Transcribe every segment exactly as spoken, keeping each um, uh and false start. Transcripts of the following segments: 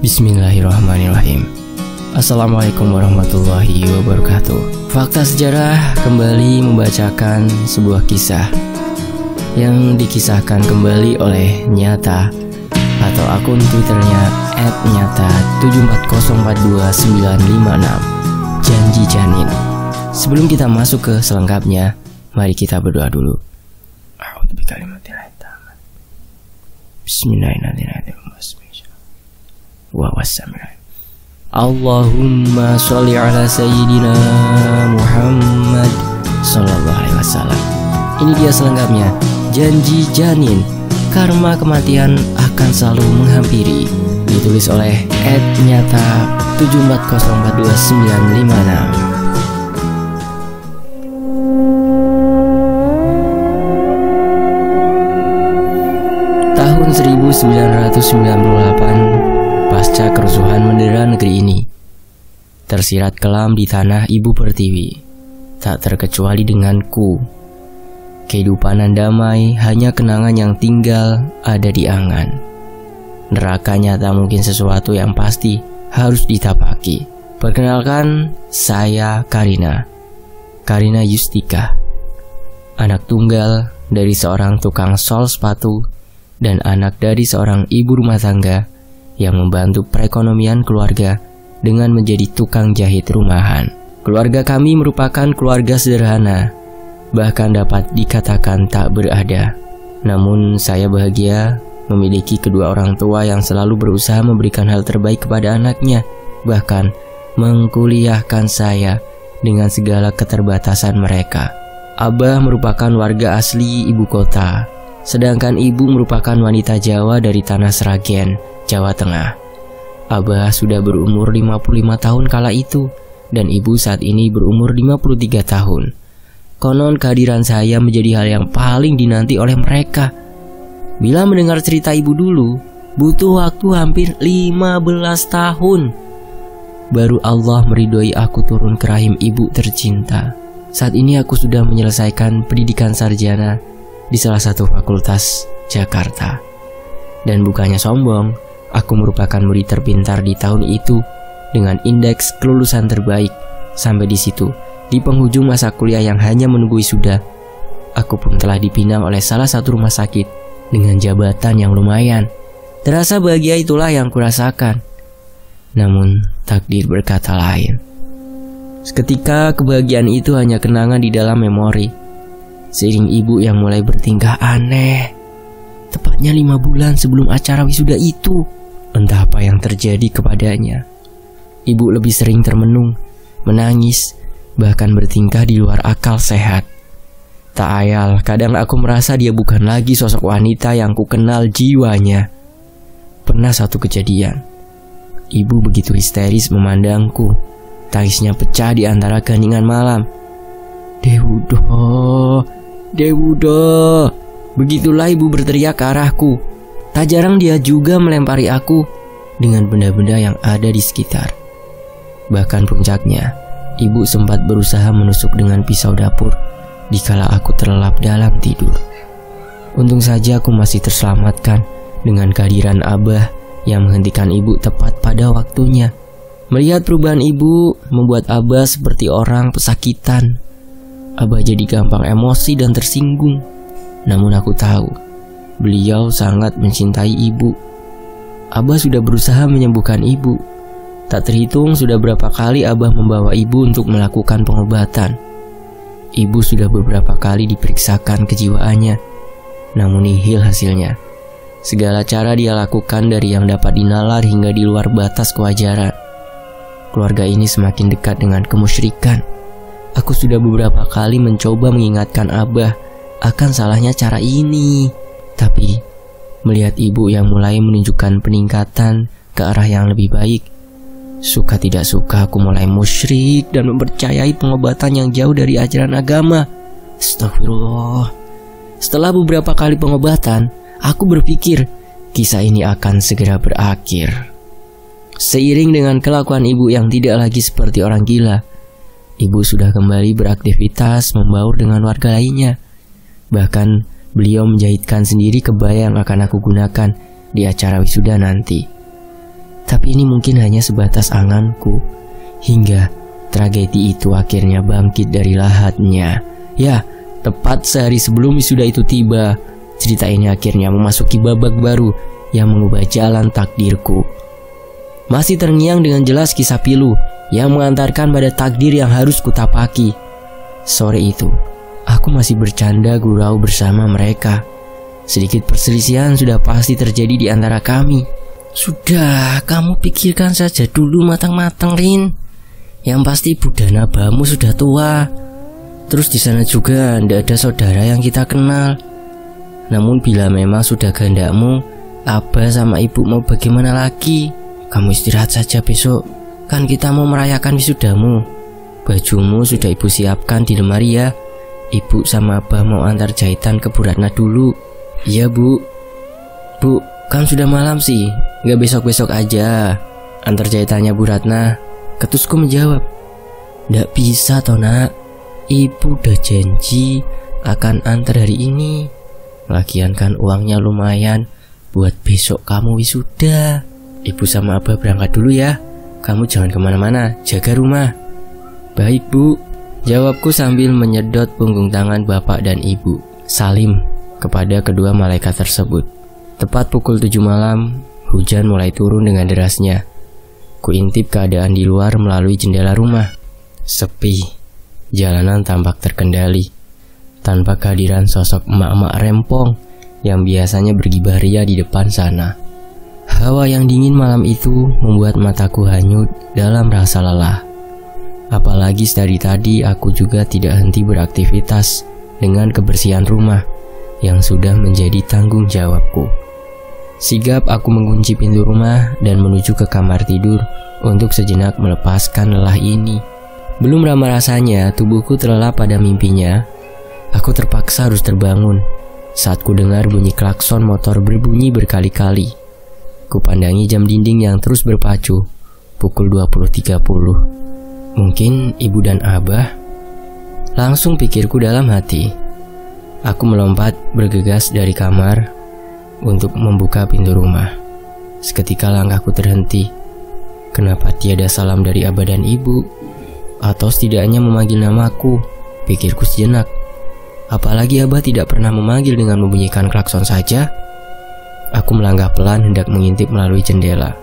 Bismillahirrahmanirrahim. Assalamualaikum warahmatullahi wabarakatuh. Fakta Sejarah kembali membacakan sebuah kisah yang dikisahkan kembali oleh Nyata atau akun Twitternya et nyata tujuh empat nol empat dua sembilan lima enam. Janji janin. Sebelum kita masuk ke selengkapnya, mari kita berdoa dulu. Bismillahirrahmanirrahim. Allahumma sholli ala sayyidina Muhammad sallallahu alaihi wasallam. Ini dia selengkapnya. Janji janin, karma kematian akan selalu menghampiri. Ditulis oleh et nyata tujuh empat nol empat dua sembilan lima enam. Tahun seribu sembilan ratus sembilan puluh delapan, pasca kerusuhan mendera negeri ini, tersirat kelam di tanah ibu pertiwi, tak terkecuali denganku. Kehidupan nan damai hanya kenangan yang tinggal ada di angan. Neraka nyata mungkin sesuatu yang pasti harus ditapaki. Perkenalkan, saya Karina. Karina Yustika, anak tunggal dari seorang tukang sol sepatu dan anak dari seorang ibu rumah tangga yang membantu perekonomian keluarga dengan menjadi tukang jahit rumahan. Keluarga kami merupakan keluarga sederhana, bahkan dapat dikatakan tak berada. Namun saya bahagia memiliki kedua orang tua yang selalu berusaha memberikan hal terbaik kepada anaknya, bahkan mengkuliahkan saya dengan segala keterbatasan mereka. Abah merupakan warga asli ibu kota, sedangkan ibu merupakan wanita Jawa dari tanah Sragen, Jawa Tengah. Abah sudah berumur lima puluh lima tahun kala itu, dan ibu saat ini berumur lima puluh tiga tahun. Konon kehadiran saya menjadi hal yang paling dinanti oleh mereka. Bila mendengar cerita ibu dulu, butuh waktu hampir lima belas tahun baru Allah meridhoi aku turun ke rahim ibu tercinta. Saat ini aku sudah menyelesaikan pendidikan sarjana di salah satu fakultas Jakarta. Dan bukannya sombong, aku merupakan murid terpintar di tahun itu dengan indeks kelulusan terbaik. Sampai di situ. Di penghujung masa kuliah yang hanya menunggu wisuda, aku pun telah dipinang oleh salah satu rumah sakit dengan jabatan yang lumayan. Terasa bahagia itulah yang kurasakan. Namun takdir berkata lain. Seketika kebahagiaan itu hanya kenangan di dalam memori. Seiring ibu yang mulai bertingkah aneh, tepatnya lima bulan sebelum acara wisuda itu. Entah apa yang terjadi kepadanya. Ibu lebih sering termenung, menangis, bahkan bertingkah di luar akal sehat. Tak ayal, kadang aku merasa dia bukan lagi sosok wanita yang ku kenal jiwanya. Pernah satu kejadian, ibu begitu histeris memandangku. Tangisnya pecah di antara keheningan malam. "Dewudo, Dewudo!" Begitulah ibu berteriak ke arahku. Tak jarang dia juga melempari aku dengan benda-benda yang ada di sekitar. Bahkan puncaknya, ibu sempat berusaha menusuk dengan pisau dapur dikala aku terlelap dalam tidur. Untung saja aku masih terselamatkan dengan kehadiran Abah yang menghentikan ibu tepat pada waktunya. Melihat perubahan ibu membuat Abah seperti orang pesakitan. Abah jadi gampang emosi dan tersinggung. Namun aku tahu beliau sangat mencintai ibu. Abah sudah berusaha menyembuhkan ibu. Tak terhitung sudah berapa kali Abah membawa ibu untuk melakukan pengobatan. Ibu sudah beberapa kali diperiksakan kejiwaannya, namun nihil hasilnya. Segala cara dia lakukan, dari yang dapat dinalar hingga di luar batas kewajaran. Keluarga ini semakin dekat dengan kemusyrikan. Aku sudah beberapa kali mencoba mengingatkan Abah akan salahnya cara ini. Tapi melihat ibu yang mulai menunjukkan peningkatan ke arah yang lebih baik, suka tidak suka aku mulai musyrik dan mempercayai pengobatan yang jauh dari ajaran agama. Astagfirullah. Setelah beberapa kali pengobatan, aku berpikir kisah ini akan segera berakhir. Seiring dengan kelakuan ibu yang tidak lagi seperti orang gila, ibu sudah kembali beraktivitas membaur dengan warga lainnya. Bahkan beliau menjahitkan sendiri kebaya yang akan aku gunakan di acara wisuda nanti. Tapi ini mungkin hanya sebatas anganku, hingga tragedi itu akhirnya bangkit dari lahatnya. Ya, tepat sehari sebelum wisuda itu tiba, cerita ini akhirnya memasuki babak baru yang mengubah jalan takdirku. Masih terngiang dengan jelas kisah pilu yang mengantarkan pada takdir yang harus kutapaki. Sore itu, aku masih bercanda gurau bersama mereka. Sedikit perselisihan sudah pasti terjadi di antara kami. Sudah, kamu pikirkan saja dulu matang-matang, Rin. Yang pasti budana bamu sudah tua. Terus di sana juga ndak ada saudara yang kita kenal. Namun bila memang sudah gandamu, Abah sama Ibu mau bagaimana lagi? Kamu istirahat saja besok. Kan kita mau merayakan wisudamu. Bajumu sudah Ibu siapkan di lemari ya. Ibu sama Abah mau antar jahitan ke Bu Ratna dulu. Iya Bu. Bu, kan sudah malam sih, nggak besok-besok aja antar jahitannya Bu Ratna? Ketusku menjawab, nggak bisa toh nak, Ibu udah janji akan antar hari ini. Lagian kan uangnya lumayan buat besok kamu wisuda. Ibu sama Abah berangkat dulu ya, kamu jangan kemana-mana, jaga rumah. Baik Bu, jawabku sambil menyedot punggung tangan bapak dan ibu, salim kepada kedua malaikat tersebut. Tepat pukul tujuh malam, hujan mulai turun dengan derasnya. Kuintip keadaan di luar melalui jendela rumah. Sepi, jalanan tampak terkendali, tanpa kehadiran sosok emak-emak rempong yang biasanya bergibah ria di depan sana. Hawa yang dingin malam itu membuat mataku hanyut dalam rasa lelah. Apalagi dari tadi aku juga tidak henti beraktivitas dengan kebersihan rumah yang sudah menjadi tanggung jawabku. Sigap aku mengunci pintu rumah dan menuju ke kamar tidur untuk sejenak melepaskan lelah ini. Belum lama rasanya tubuhku terlelap pada mimpinya. Aku terpaksa harus terbangun saat ku dengar bunyi klakson motor berbunyi berkali-kali. Kupandangi jam dinding yang terus berpacu. Pukul dua puluh tiga puluh. Mungkin Ibu dan Abah? Langsung pikirku dalam hati. Aku melompat bergegas dari kamar untuk membuka pintu rumah. Seketika langkahku terhenti. Kenapa tiada salam dari Abah dan Ibu? Atau setidaknya memanggil namaku? Pikirku sejenak. Apalagi Abah tidak pernah memanggil dengan membunyikan klakson saja. Aku melangkah pelan hendak mengintip melalui jendela.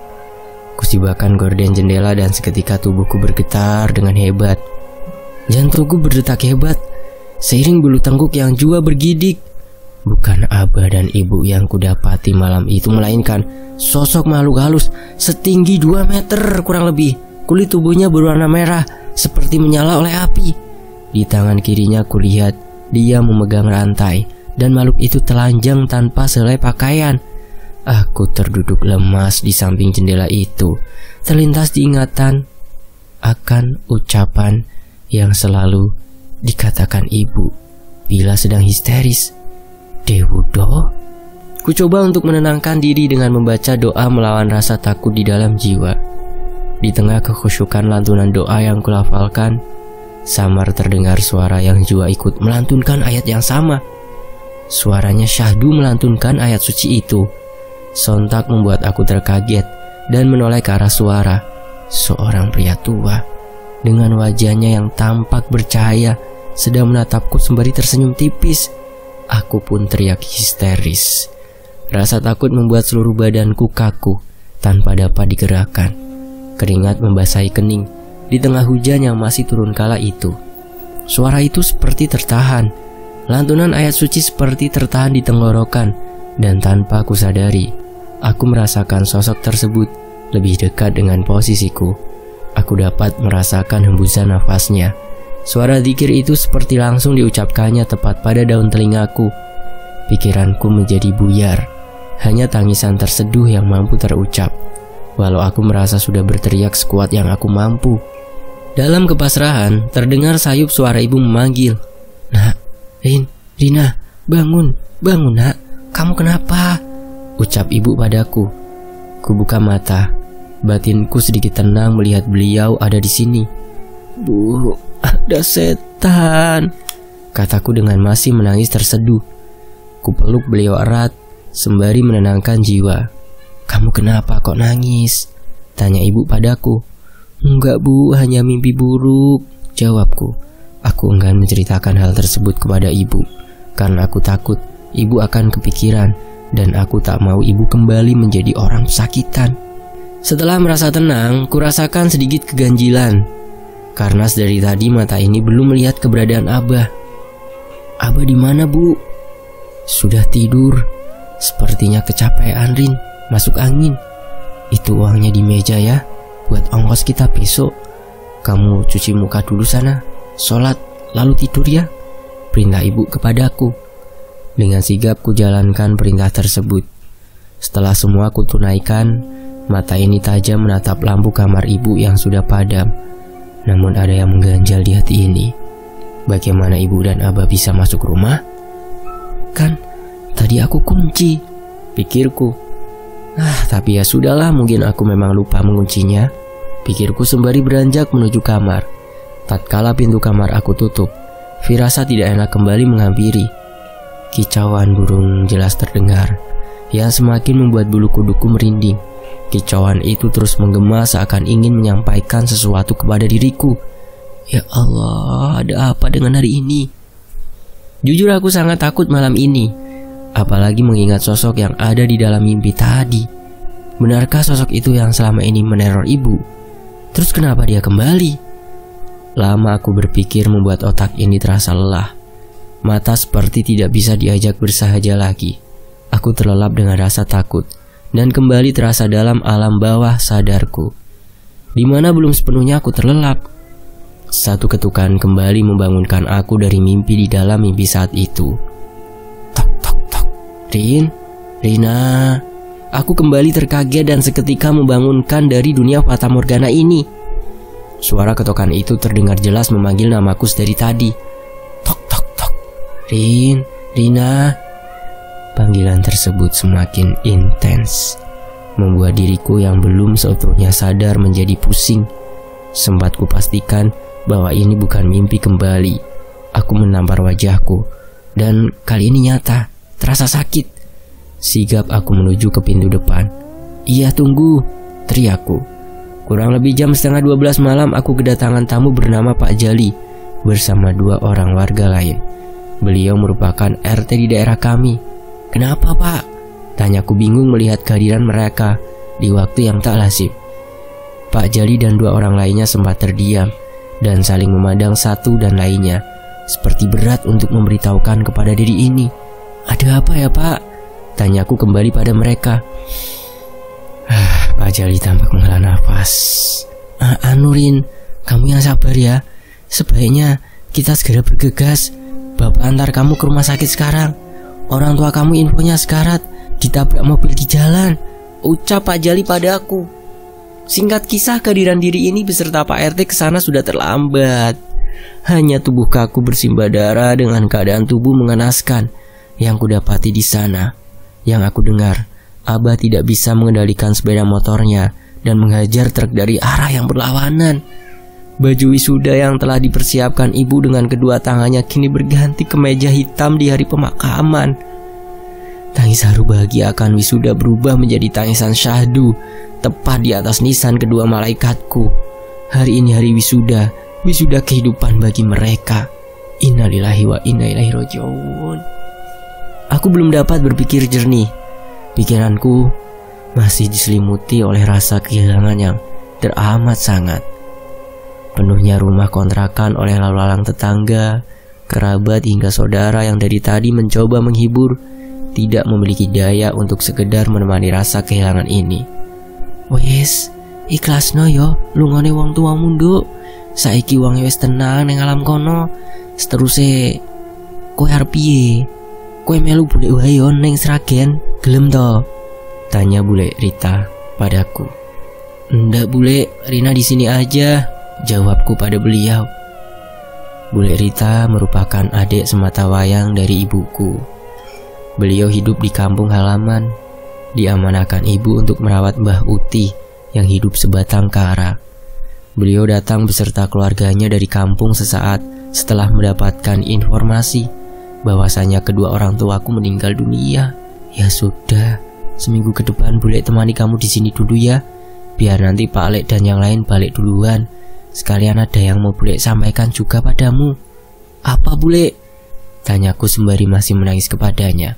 Kusibakan gorden jendela dan seketika tubuhku bergetar dengan hebat. Jantungku berdetak hebat seiring bulu tengkuk yang jua bergidik. Bukan Abah dan Ibu yang kudapati malam itu, melainkan sosok makhluk halus setinggi dua meter kurang lebih. Kulit tubuhnya berwarna merah seperti menyala oleh api. Di tangan kirinya kulihat dia memegang rantai, dan makhluk itu telanjang tanpa selai pakaian. Aku terduduk lemas di samping jendela itu, terlintas diingatan akan ucapan yang selalu dikatakan ibu bila sedang histeris. Dewodo. Ku coba untuk menenangkan diri dengan membaca doa melawan rasa takut di dalam jiwa. Di tengah kekhusyukan lantunan doa yang kulafalkan, samar terdengar suara yang jua ikut melantunkan ayat yang sama. Suaranya syahdu melantunkan ayat suci itu. Sontak membuat aku terkaget dan menoleh ke arah suara. Seorang pria tua dengan wajahnya yang tampak bercahaya sedang menatapku sembari tersenyum tipis. Aku pun teriak histeris. Rasa takut membuat seluruh badanku kaku tanpa dapat digerakkan. Keringat membasahi kening di tengah hujan yang masih turun kala itu. Suara itu seperti tertahan. Lantunan ayat suci seperti tertahan di tenggorokan. Dan tanpa aku sadari, aku merasakan sosok tersebut lebih dekat dengan posisiku. Aku dapat merasakan hembusan nafasnya. Suara zikir itu seperti langsung diucapkannya tepat pada daun telingaku. Pikiranku menjadi buyar. Hanya tangisan terseduh yang mampu terucap, walau aku merasa sudah berteriak sekuat yang aku mampu. Dalam kepasrahan, terdengar sayup suara ibu memanggil. Nak, Rin, Rina, bangun, bangun nak, kamu kenapa? Ucap ibu padaku. Kubuka mata. Batinku sedikit tenang melihat beliau ada di sini. Bu, ada setan, kataku dengan masih menangis terseduh. Kupeluk beliau erat sembari menenangkan jiwa. Kamu kenapa kok nangis? tanya ibu padaku. Enggak bu, hanya mimpi buruk, jawabku. Aku enggan menceritakan hal tersebut kepada ibu, karena aku takut ibu akan kepikiran, dan aku tak mau ibu kembali menjadi orang sakitan. Setelah merasa tenang, kurasakan sedikit keganjilan, karena dari tadi mata ini belum melihat keberadaan Abah. Abah di mana bu? Sudah tidur, sepertinya kecapean Rin, masuk angin. Itu uangnya di meja ya, buat ongkos kita besok. Kamu cuci muka dulu sana, sholat, lalu tidur ya, perintah ibu kepadaku. Dengan sigap ku jalankan perintah tersebut. Setelah semua ku tunaikan, mata ini tajam menatap lampu kamar ibu yang sudah padam. Namun ada yang mengganjal di hati ini. Bagaimana ibu dan Abah bisa masuk rumah? Kan tadi aku kunci, pikirku. Ah, tapi ya sudahlah, mungkin aku memang lupa menguncinya, pikirku sembari beranjak menuju kamar. Tatkala pintu kamar aku tutup, firasat tidak enak kembali menghampiri. Kicauan burung jelas terdengar, yang semakin membuat bulu kuduku merinding. Kicauan itu terus menggema seakan ingin menyampaikan sesuatu kepada diriku. Ya Allah, ada apa dengan hari ini? Jujur aku sangat takut malam ini, apalagi mengingat sosok yang ada di dalam mimpi tadi. Benarkah sosok itu yang selama ini meneror ibu? Terus kenapa dia kembali? Lama aku berpikir membuat otak ini terasa lelah. Mata seperti tidak bisa diajak bersahaja lagi. Aku terlelap dengan rasa takut dan kembali terasa dalam alam bawah sadarku, dimana belum sepenuhnya aku terlelap. Satu ketukan kembali membangunkan aku dari mimpi di dalam mimpi saat itu. Rin, Rina, aku kembali terkaget dan seketika membangunkan dari dunia fata morgana ini. Suara ketokan itu terdengar jelas memanggil namaku dari tadi. Tok tok tok. Rin, Rina. Panggilan tersebut semakin intens, membuat diriku yang belum seutuhnya sadar menjadi pusing. Sempat kupastikan bahwa ini bukan mimpi kembali. Aku menampar wajahku, dan kali ini nyata. Terasa sakit. Sigap aku menuju ke pintu depan. Iya tunggu, teriakku. Kurang lebih jam setengah dua belas malam aku kedatangan tamu bernama Pak Jali bersama dua orang warga lain. Beliau merupakan R T di daerah kami. Kenapa pak? Tanyaku bingung melihat kehadiran mereka di waktu yang tak lazim. Pak Jali dan dua orang lainnya sempat terdiam dan saling memandang satu dan lainnya, seperti berat untuk memberitahukan kepada diri ini. Ada apa ya pak? Tanyaku kembali pada mereka. Ah, Pak Jali tampak menghela nafas. Ah, Anurin, kamu yang sabar ya. Sebaiknya kita segera bergegas. Bapak antar kamu ke rumah sakit sekarang. Orang tua kamu infonya sekarat, ditabrak mobil di jalan, ucap Pak Jali padaku. Singkat kisah, kehadiran diri ini beserta Pak R T kesana sudah terlambat. Hanya tubuh kaku bersimbah darah dengan keadaan tubuh mengenaskan yang kudapati di sana. Yang aku dengar, Abah tidak bisa mengendalikan sepeda motornya dan menghajar truk dari arah yang berlawanan. Baju wisuda yang telah dipersiapkan ibu dengan kedua tangannya kini berganti kemeja hitam di hari pemakaman. Tangis haru bahagia akan wisuda berubah menjadi tangisan syahdu tepat di atas nisan kedua malaikatku. Hari ini hari wisuda, wisuda kehidupan bagi mereka. Innalillahi wa inna ilaihi raji'un. Aku belum dapat berpikir jernih. Pikiranku masih diselimuti oleh rasa kehilangan yang teramat sangat. Penuhnya rumah kontrakan oleh lalu-lalang tetangga, kerabat hingga saudara yang dari tadi mencoba menghibur, tidak memiliki daya untuk sekedar menemani rasa kehilangan ini. Wes, ikhlasno yo, lungone wong tua munduk. Saiki wong wis tenang ning alam kono. Seteruse kowe arep piye? Kue melu bule wae yo ning Sragen, gelem to? Tanya Bule Rita padaku. Ndak bule, Rina di sini aja, jawabku pada beliau. Bule Rita merupakan adik semata wayang dari ibuku. Beliau hidup di kampung halaman, diamanahkan ibu untuk merawat Mbah Uti yang hidup sebatang kara. Beliau datang beserta keluarganya dari kampung sesaat setelah mendapatkan informasi bahwasanya kedua orang tuaku meninggal dunia. Ya sudah, seminggu ke depan Bule temani kamu di sini dulu ya. biar nanti Pak Lek dan yang lain balik duluan. Sekalian ada yang mau Bule sampaikan juga padamu. Apa Bule? Tanyaku sembari masih menangis kepadanya.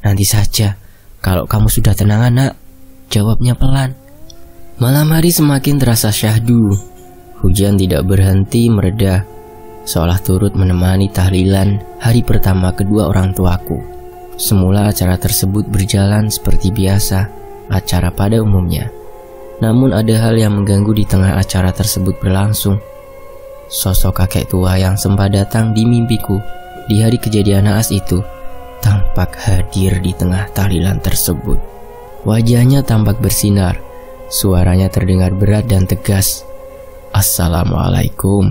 Nanti saja, kalau kamu sudah tenang anak, jawabnya pelan. Malam hari semakin terasa syahdu. Hujan tidak berhenti mereda, seolah turut menemani tahlilan hari pertama kedua orang tuaku. Semula acara tersebut berjalan seperti biasa, acara pada umumnya. Namun ada hal yang mengganggu di tengah acara tersebut berlangsung. Sosok kakek tua yang sempat datang di mimpiku di hari kejadian naas itu tampak hadir di tengah tahlilan tersebut. Wajahnya tampak bersinar, suaranya terdengar berat dan tegas. Assalamualaikum.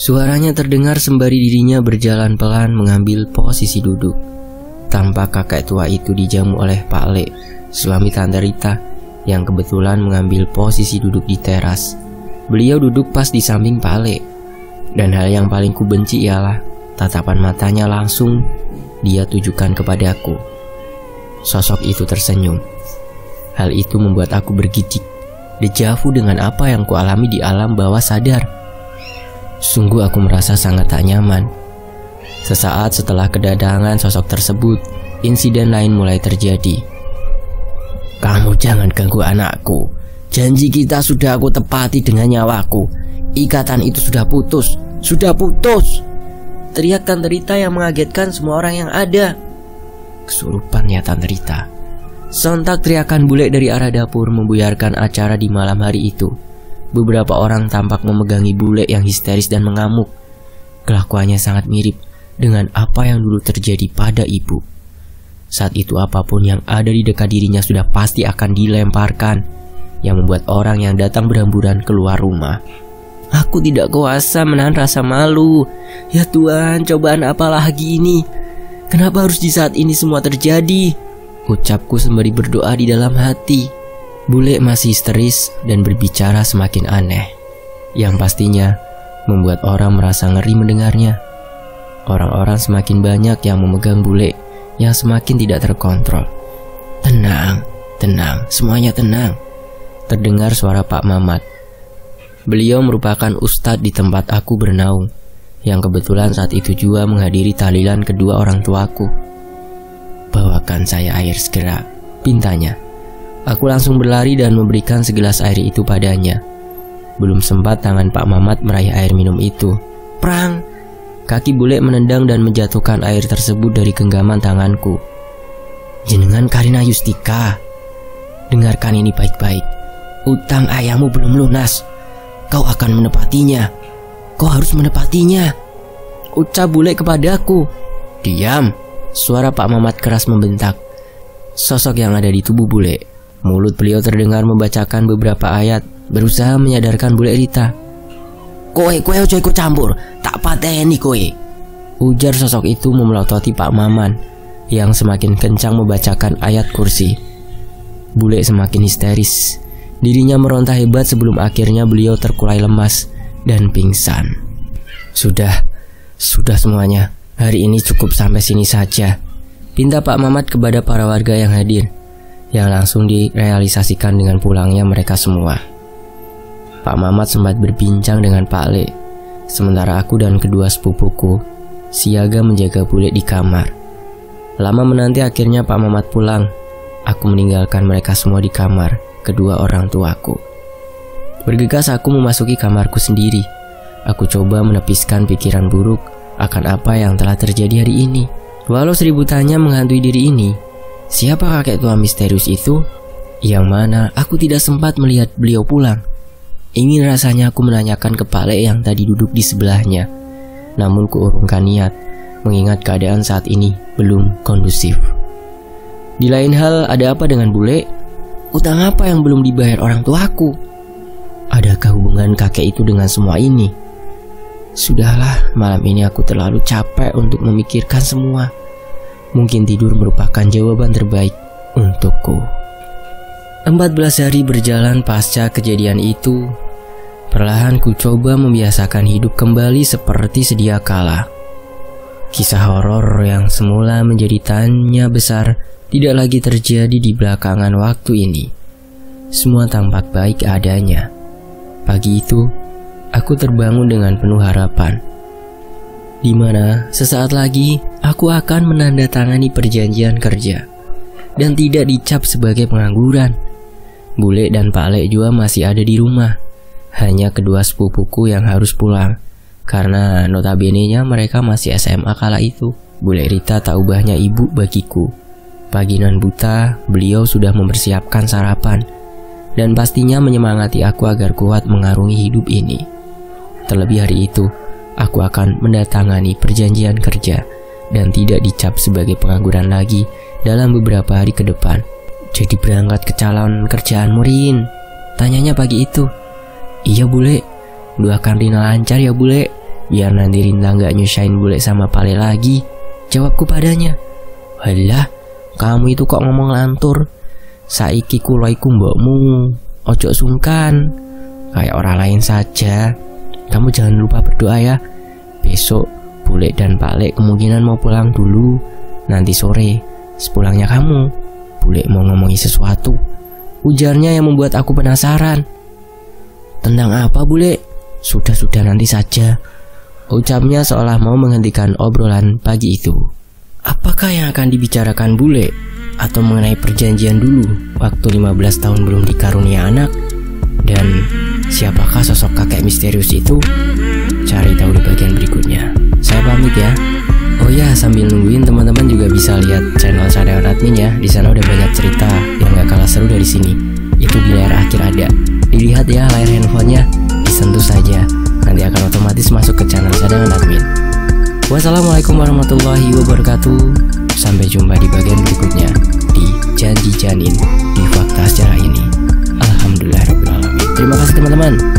Suaranya terdengar sembari dirinya berjalan pelan mengambil posisi duduk. Tampak kakek tua itu dijamu oleh Pak Lek, suami Tante Rita, yang kebetulan mengambil posisi duduk di teras. Beliau duduk pas di samping Pak Lek. Dan hal yang paling ku benci ialah tatapan matanya langsung dia tujukan kepadaku. Sosok itu tersenyum. Hal itu membuat aku bergigit, dejavu dengan apa yang kualami di alam bawah sadar. Sungguh aku merasa sangat tak nyaman. Sesaat setelah kedatangan sosok tersebut, insiden lain mulai terjadi. Kamu jangan ganggu anakku. Janji kita sudah aku tepati dengan nyawaku. Ikatan itu sudah putus. Sudah putus. Teriak Tante Rita yang mengagetkan semua orang yang ada. Kesurupannya Tante Rita. Sontak teriakan Bule dari arah dapur membuyarkan acara di malam hari itu. Beberapa orang tampak memegangi Bule yang histeris dan mengamuk. Kelakuannya sangat mirip dengan apa yang dulu terjadi pada ibu. Saat itu apapun yang ada di dekat dirinya sudah pasti akan dilemparkan, yang membuat orang yang datang berhamburan keluar rumah. Aku tidak kuasa menahan rasa malu. Ya Tuhan, cobaan apa lagi ini? Kenapa harus di saat ini semua terjadi? Ucapku sembari berdoa di dalam hati. Bule masih histeris dan berbicara semakin aneh, yang pastinya membuat orang merasa ngeri mendengarnya. Orang-orang semakin banyak yang memegang Bule, yang semakin tidak terkontrol. Tenang, tenang, semuanya tenang. Terdengar suara Pak Mamat. Beliau merupakan ustadz di tempat aku bernaung, yang kebetulan saat itu juga menghadiri tahlilan kedua orang tuaku. Bawakan saya air segera, pintanya. Aku langsung berlari dan memberikan segelas air itu padanya. Belum sempat tangan Pak Mamat meraih air minum itu, prang! Kaki Bule menendang dan menjatuhkan air tersebut dari genggaman tanganku. Jenengan Karina Yustika, dengarkan ini baik-baik. Utang ayahmu belum lunas. Kau akan menepatinya. Kau harus menepatinya, ucap Bule kepadaku. Diam, suara Pak Mamat keras membentak. Sosok yang ada di tubuh Bule. Mulut beliau terdengar membacakan beberapa ayat, berusaha menyadarkan Bule Rita. Kowe, kowe ojo ikut campur, tak pateni kowe, ujar sosok itu memelototi Pak Maman, yang semakin kencang membacakan ayat kursi. Bule semakin histeris. Dirinya meronta hebat sebelum akhirnya beliau terkulai lemas dan pingsan. Sudah, sudah semuanya. Hari ini cukup sampai sini saja, pinta Pak Mamat kepada para warga yang hadir, yang langsung direalisasikan dengan pulangnya mereka semua. Pak Mamat sempat berbincang dengan Pak Le, sementara aku dan kedua sepupuku siaga menjaga Bule di kamar. Lama menanti akhirnya Pak Mamat pulang. Aku meninggalkan mereka semua di kamar kedua orang tuaku. Bergegas aku memasuki kamarku sendiri. Aku coba menepiskan pikiran buruk akan apa yang telah terjadi hari ini. Walau seribu tanya menghantui diri ini, siapa kakek tua misterius itu, yang mana aku tidak sempat melihat beliau pulang. Ingin rasanya aku menanyakan ke Pak Lek yang tadi duduk di sebelahnya, namun kuurungkan niat, mengingat keadaan saat ini belum kondusif. Di lain hal, ada apa dengan Bule? Utang apa yang belum dibayar orang tuaku? Adakah hubungan kakek itu dengan semua ini? Sudahlah, malam ini aku terlalu capek untuk memikirkan semua. Mungkin tidur merupakan jawaban terbaik untukku. empat belas hari berjalan pasca kejadian itu. Perlahan ku coba membiasakan hidup kembali seperti sedia kala. Kisah horor yang semula menjadi tanya besar tidak lagi terjadi di belakangan waktu ini. Semua tampak baik adanya. Pagi itu, aku terbangun dengan penuh harapan, di mana sesaat lagi aku akan menandatangani perjanjian kerja dan tidak dicap sebagai pengangguran. Bule dan Pak Lek juga masih ada di rumah. Hanya kedua sepupuku yang harus pulang, karena notabene-nya mereka masih S M A kala itu. Bule Rita tak ubahnya ibu bagiku. Pagi nan buta, beliau sudah mempersiapkan sarapan dan pastinya menyemangati aku agar kuat mengarungi hidup ini. Terlebih hari itu, aku akan mendatangani perjanjian kerja dan tidak dicap sebagai pengangguran lagi dalam beberapa hari ke depan. Jadi berangkat ke calon kerjaan Murin, tanyanya pagi itu. Iya Bule, doakan Rina lancar ya Bule, biar nanti Rina nggak nyusahin Bule sama Pale lagi, jawabku padanya. Walah, kamu itu kok ngomong lantur. Saiki kulaiku mbokmu, ojo sungkan, kayak orang lain saja. Kamu jangan lupa berdoa ya. Besok Bule dan Pak Lek kemungkinan mau pulang dulu. Nanti sore, sepulangnya kamu, Bule mau ngomongi sesuatu, ujarnya yang membuat aku penasaran. Tentang apa Bule? Sudah-sudah nanti saja, ucapnya seolah mau menghentikan obrolan pagi itu. Apakah yang akan dibicarakan Bule? Atau mengenai perjanjian dulu waktu lima belas tahun belum dikarunia anak? Dan siapakah sosok kakek misterius itu? Cari tahu di bagian berikutnya. Saya pamit ya. Oh ya, sambil nungguin teman-teman juga bisa lihat channel Sragen admin ya. Di sana udah banyak cerita yang gak kalah seru dari sini. Itu di layar akhir ada. Dilihat ya layar handphonenya, disentuh saja, nanti akan otomatis masuk ke channel Sragen admin. Wassalamualaikum warahmatullahi wabarakatuh. Sampai jumpa di bagian berikutnya di Janji Janin di Fakta Sejarah ini. Alhamdulillah. Terima kasih teman-teman.